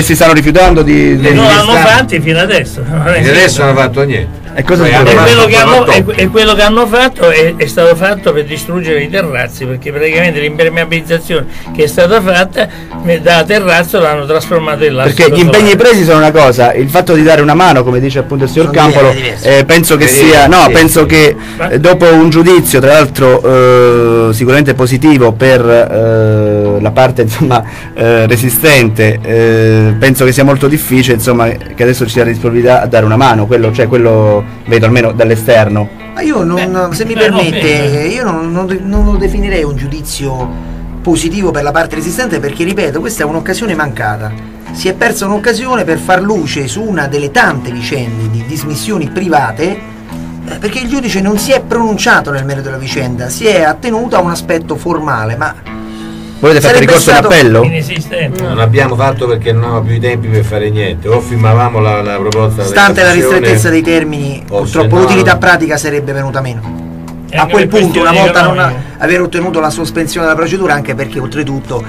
Si stanno rifiutando di non hanno fatti fino adesso. Adesso non hanno fatto niente. E cosa quello che hanno fatto è stato fatto per distruggere i terrazzi, perché praticamente l'impermeabilizzazione che è stata fatta da terrazzo l'hanno trasformato in lastra. Perché gli impegni presi sono una cosa, il fatto di dare una mano, come dice appunto il signor Campolo, penso che sia penso che dopo un giudizio tra l'altro sicuramente positivo per la parte insomma resistente, penso che sia molto difficile insomma che adesso ci sia la disponibilità a dare una mano, quello vedo almeno dall'esterno. Ma io non, se mi permette, io non lo definirei un giudizio positivo per la parte resistente, perché ripeto, questa è un'occasione mancata. Si è persa un'occasione per far luce su una delle tante vicende di dismissioni private, perché il giudice non si è pronunciato nel merito della vicenda, si è attenuto a un aspetto formale. Ma volete fare ricorso all'appello? Inesistente. Non abbiamo fatto perché non avevamo più i tempi per fare niente, o firmavamo la proposta. Stante la ristrettezza dei termini, purtroppo l'utilità pratica sarebbe venuta meno. A quel punto, una volta non aver ottenuto la sospensione della procedura, anche perché oltretutto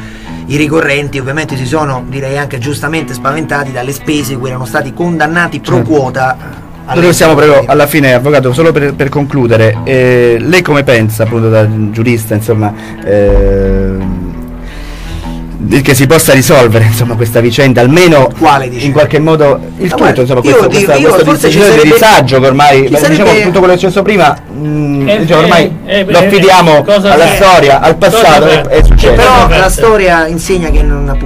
i ricorrenti ovviamente si sono, direi anche giustamente, spaventati dalle spese cui erano stati condannati pro quota. Noi siamo proprio alla fine, avvocato, solo per concludere, lei come pensa appunto da giurista, insomma, che si possa risolvere insomma questa vicenda, almeno in qualche modo il tutto, insomma, questo disagio che ormai diciamo tutto quello che è successo prima, diciamo, ormai lo affidiamo alla storia, al passato, è successo. Però la storia insegna che non va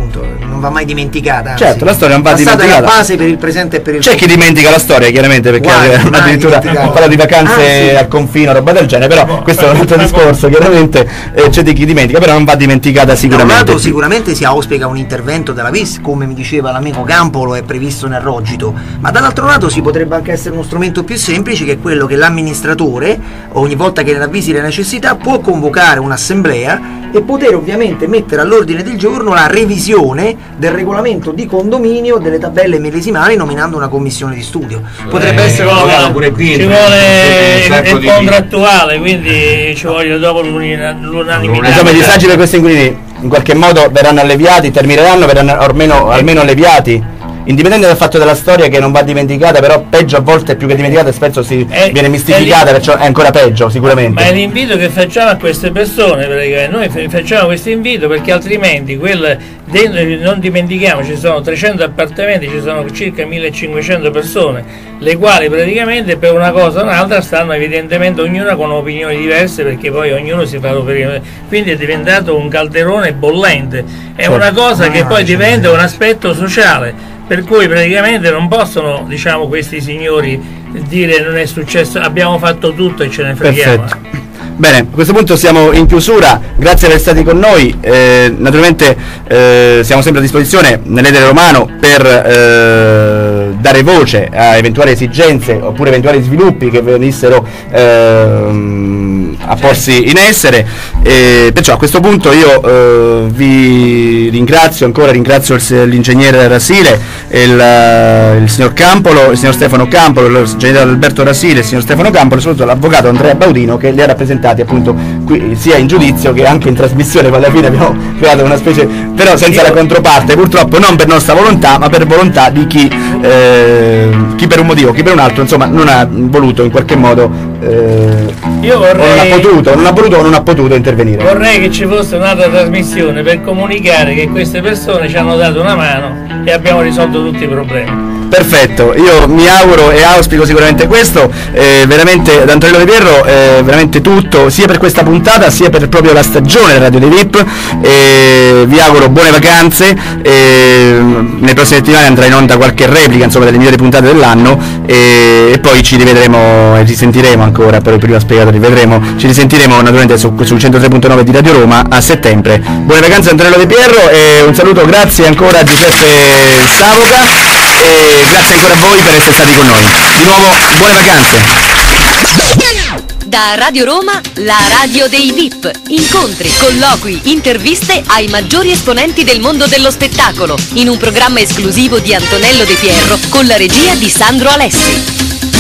mai dimenticata. Certo, la storia non va dimenticata. È la base per il presente e per il futuro. C'è chi dimentica la storia, chiaramente, perché addirittura parla di vacanze al confino, roba del genere, però questo è un altro discorso, chiaramente c'è di chi dimentica, però non va dimenticata sicuramente. Si auspica un intervento della VIS, come mi diceva l'amico Campolo, è previsto nel rogito, ma dall'altro lato si potrebbe anche essere uno strumento più semplice, che è quello che l'amministratore, ogni volta che ne avvisi le necessità, può convocare un'assemblea e poter ovviamente mettere all'ordine del giorno la revisione del regolamento di condominio, delle tabelle millesimali, nominando una commissione di studio. Potrebbe essere pure qui, ci vuole il contrattuale, quindi ci voglio dopo l'unanimità. Insomma, i disagi per questi inquilini in qualche modo verranno alleviati, termineranno, verranno almeno alleviati, indipendente dal fatto della storia che non va dimenticata, però peggio a volte, più che dimenticata, spesso viene mistificata, perciò è ancora peggio sicuramente. Ma è l'invito che facciamo a queste persone, perché noi facciamo questo invito, perché altrimenti non dimentichiamo, ci sono 300 appartamenti, ci sono circa 1500 persone, le quali praticamente per una cosa o un'altra stanno evidentemente ognuna con opinioni diverse, perché poi ognuno si fa l'opinione, quindi è diventato un calderone bollente, è una cosa che poi diventa un aspetto sociale, per cui praticamente non possono, diciamo, questi signori dire non è successo, abbiamo fatto tutto e ce ne freghiamo. Perfetto. Bene, a questo punto siamo in chiusura, grazie per essere stati con noi, naturalmente siamo sempre a disposizione nell'Etere Romano per dare voce a eventuali esigenze oppure eventuali sviluppi che venissero a porsi in essere, perciò a questo punto io vi ringrazio ancora, ringrazio l'ingegnere Rasile, il signor Campolo, il signor Stefano Campolo, l'ingegnere Alberto Rasile, il signor Stefano Campolo e soprattutto l'avvocato Andrea Baudino, che li ha rappresentati appunto qui sia in giudizio che anche in trasmissione, ma alla fine abbiamo creato una specie, però senza la controparte purtroppo, non per nostra volontà ma per volontà di chi per un motivo, chi per un altro, insomma non ha voluto in qualche modo non ha potuto intervenire. Vorrei che ci fosse un'altra trasmissione per comunicare che queste persone ci hanno dato una mano e abbiamo risolto tutti i problemi. Perfetto, io mi auguro e auspico sicuramente questo, veramente da Antonello De Pierro veramente tutto, sia per questa puntata sia per proprio la stagione della Radio dei Vip, vi auguro buone vacanze, nelle prossime settimane andrà in onda qualche replica insomma delle migliori puntate dell'anno, e poi ci rivedremo e risentiremo ancora, però prima spiegato ci risentiremo naturalmente sul 103.9 di Radio Roma a settembre. Buone vacanze Antonello De Pierro, un saluto, grazie ancora a Giuseppe Savoca e grazie ancora a voi per essere stati con noi. Di nuovo, buone vacanze. Da Radio Roma, la Radio dei VIP. Incontri, colloqui, interviste ai maggiori esponenti del mondo dello spettacolo, in un programma esclusivo di Antonello De Pierro con la regia di Sandro Alessi.